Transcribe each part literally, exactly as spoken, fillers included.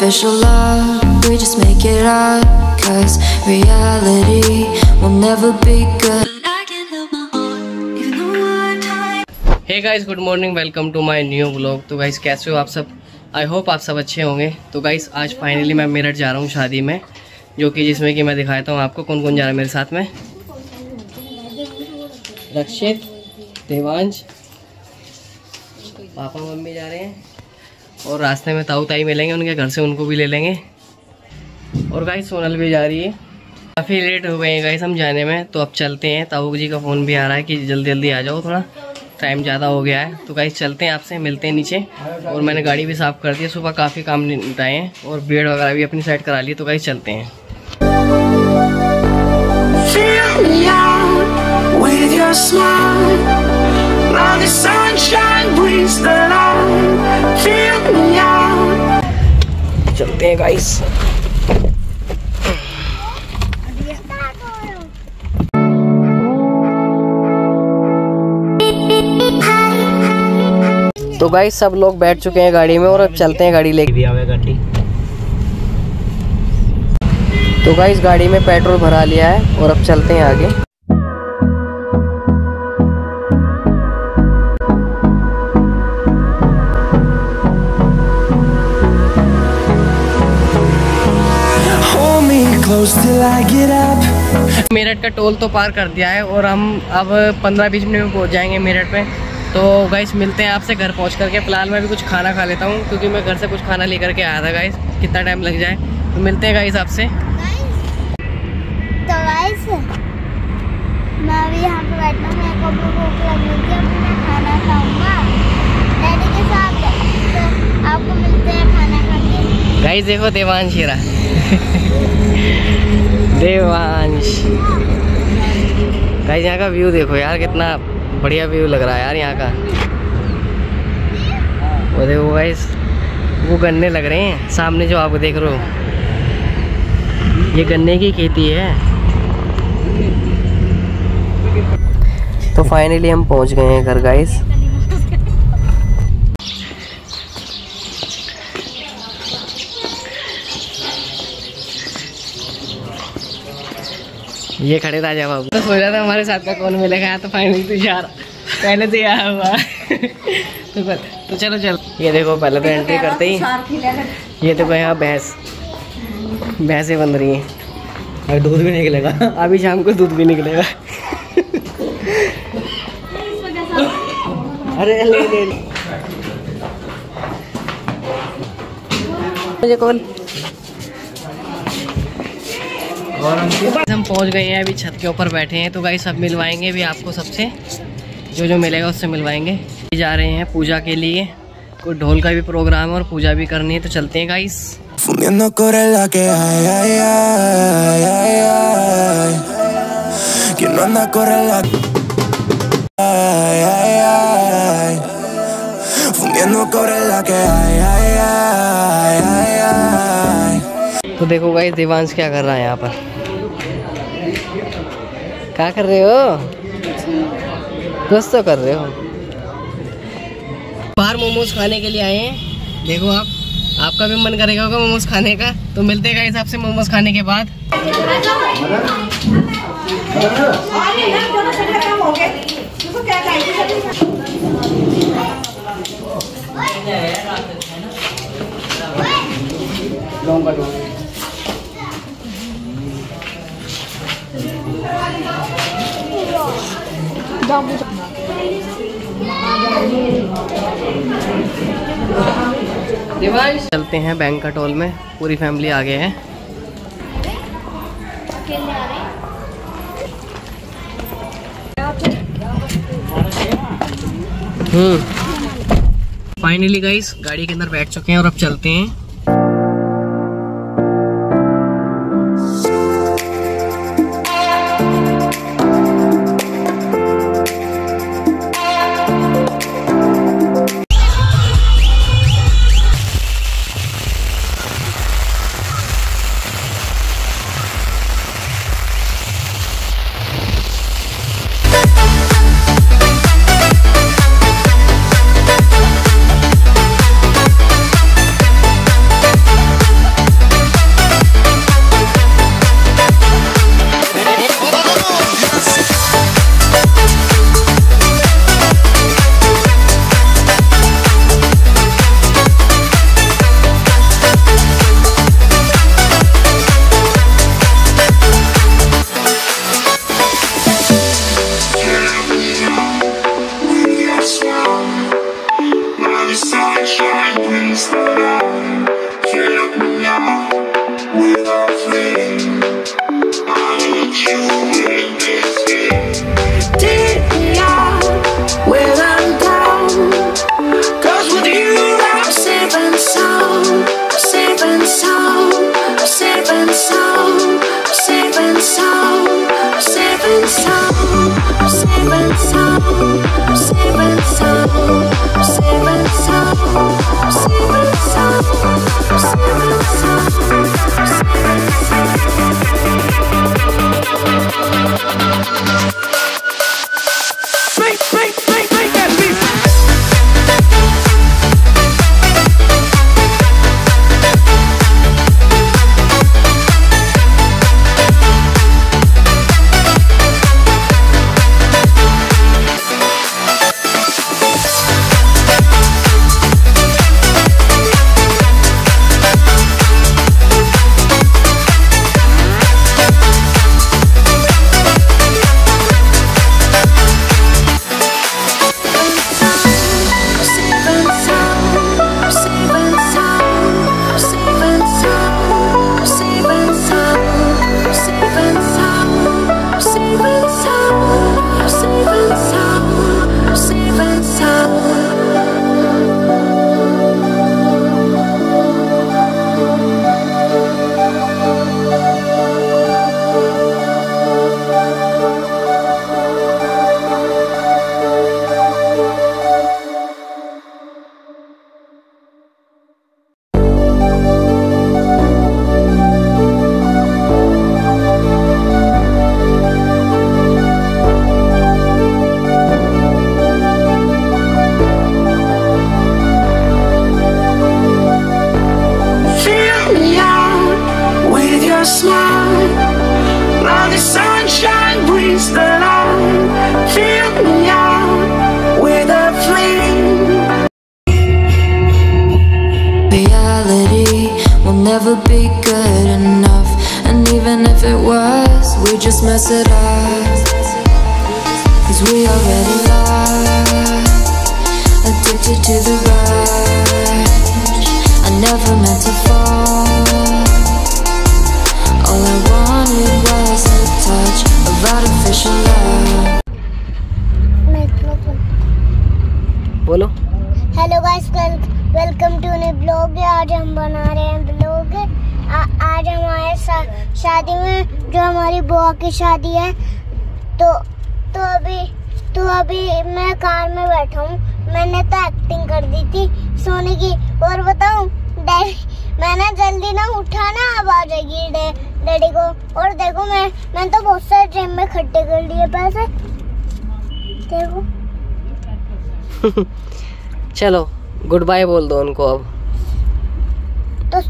artificial love, we just make it up, cause reality will never be good. Hey guys, good morning, welcome to my new vlog. तो guys कैसे हो आप सब? I hope आप सब अच्छे होंगे। तो गाइस आज फाइनली मैं मेरठ जा रहा हूँ शादी में, जो कि जिसमें कि मैं दिखाता हूँ आपको कौन कौन जा रहा है मेरे साथ में। रक्षित, देवांश, पापा मम्मी जा रहे हैं और रास्ते में ताऊ ताई मिलेंगे, उनके घर से उनको भी ले लेंगे। और गाइस सोनल भी जा रही है। काफ़ी लेट हो गए हैं गाइस हम जाने में, तो अब चलते हैं। ताऊ जी का फ़ोन भी आ रहा है कि जल्दी जल्दी आ जाओ, थोड़ा टाइम ज़्यादा हो गया है। तो गाइस चलते हैं, आपसे मिलते हैं नीचे। और मैंने गाड़ी भी साफ़ कर दी है, सुबह काफ़ी काम निपटाए हैं और भीड़ वगैरह भी अपनी साइड करा ली। तो गाइस चलते हैं। चलते हैं गाइस। तो गाइस सब लोग बैठ चुके हैं गाड़ी में और अब चलते हैं गाड़ी लेके। तो गाइस गाड़ी में पेट्रोल भरा लिया है और अब चलते हैं आगे। मेरठ का टोल तो पार कर दिया है और हम अब पंद्रह बीस मिनट में पहुंच जाएंगे मेरठ में। तो गाइस मिलते हैं आपसे घर पहुंच करके। फिलहाल मैं भी कुछ खाना खा लेता हूं, क्योंकि मैं घर से कुछ खाना लेकर के आया था गाइस, कितना टाइम लग जाए। तो मिलते हैं गाइस आपसे। तो गाइस मैं भी यहां पे बैठा हूं, मेरे को भूख लगी है, मैं खाना खाऊंगा डैडी के साथ। तो आपको मिलते हैं खाना खाके। गाइस देखो देवांश हीरा देवांश। गाइस यहां का व्यू देखो यार, कितना बढ़िया व्यू लग रहा है यार यहाँ का। और देखो गाइस वो गन्ने लग रहे हैं सामने, जो आप देख रहे हो ये गन्ने की खेती है। तो फाइनली हम पहुँच गए हैं घर गाइस। ये खड़े राजा बाबू। तो सोच रहा था हमारे साथ का कौन मिलेगा, तो फाइनली तू यार पहले तो यार हुआ। तो तो चलो चलो। ये देखो पहले तो एंट्री करते ही ये देखो यहाँ भैंस भैंसें बन रही हैं और दूध भी निकलेगा अभी शाम को, दूध भी निकलेगा। अरे ले ले मुझे कॉल। और हम पहुंच गए हैं, अभी छत के ऊपर बैठे हैं। तो गाइस सब मिलवाएंगे भी आपको, सबसे जो जो मिलेगा उससे मिलवाएंगे। जा रहे हैं पूजा के लिए, कोई ढोल का भी प्रोग्राम है और पूजा भी करनी है, तो चलते हैं गाइस। तो देखो गाइस देवांश क्या कर रहा है यहाँ पर, क्या कर रहे हो? कुछ तो कर रहे हो। बाहर मोमोज खाने के लिए आए हैं। देखो आप, आपका भी मन करेगा होगा मोमोज खाने का। तो मिलते हैं गाइस आपसे मोमोज खाने के बाद। चलते हैं बैंक्वेट हॉल में, पूरी फैमिली आ गए है। फाइनली गाइस गाड़ी के अंदर बैठ चुके हैं और अब चलते हैं। the smile. Now the sunshine brings the light. Fill me out with a flame. Reality will never be good enough, and even if it was, we just mess it up. 'Cause we already lost, addicted to the rush. I never meant to fall. All I wanted was a touch of artificial love. बोलो hello guys, welcome to new blog. आज हम बना रहे हैं blog. आज हमारे शादी में, जो हमारी बुआ की शादी है, तो तो अभी तो अभी मैं कार में बैठा हूँ। मैंने तो एक्टिंग कर दी थी सोने की। और बताऊँ डैडी, मैंने जल्दी ना उठाना, अब आ जाएगी डैडी को। और देखो मैं मैंने तो बहुत सारे जेब में इकट्ठे कर लिए पैसे, देखो। चलो गुड बाय बोल दो उनको अब। तो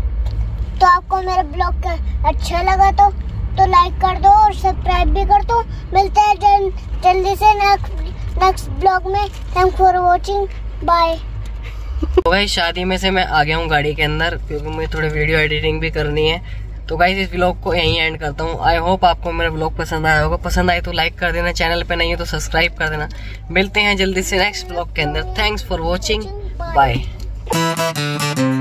तो आपको मेरा ब्लॉग अच्छा लगा तो तो लाइक कर दो और सब्सक्राइब भी कर दो। मिलते हैं जल, जल्दी से नेक्स्ट नेक्स्ट ब्लॉग में। Thank for watching, bye. तो भाई शादी में से मैं आ गया हूँ गाड़ी के अंदर, क्योंकि मुझे थोड़ी वीडियो एडिटिंग भी करनी है। तो गाइस इस ब्लॉग को यहीं एंड करता हूँ। आई होप आपको मेरा ब्लॉग पसंद आया होगा। पसंद आए तो लाइक कर देना, चैनल पे नहीं है तो सब्सक्राइब कर देना। मिलते हैं जल्दी से नेक्स्ट ब्लॉग के अंदर। Thanks for watching, bye.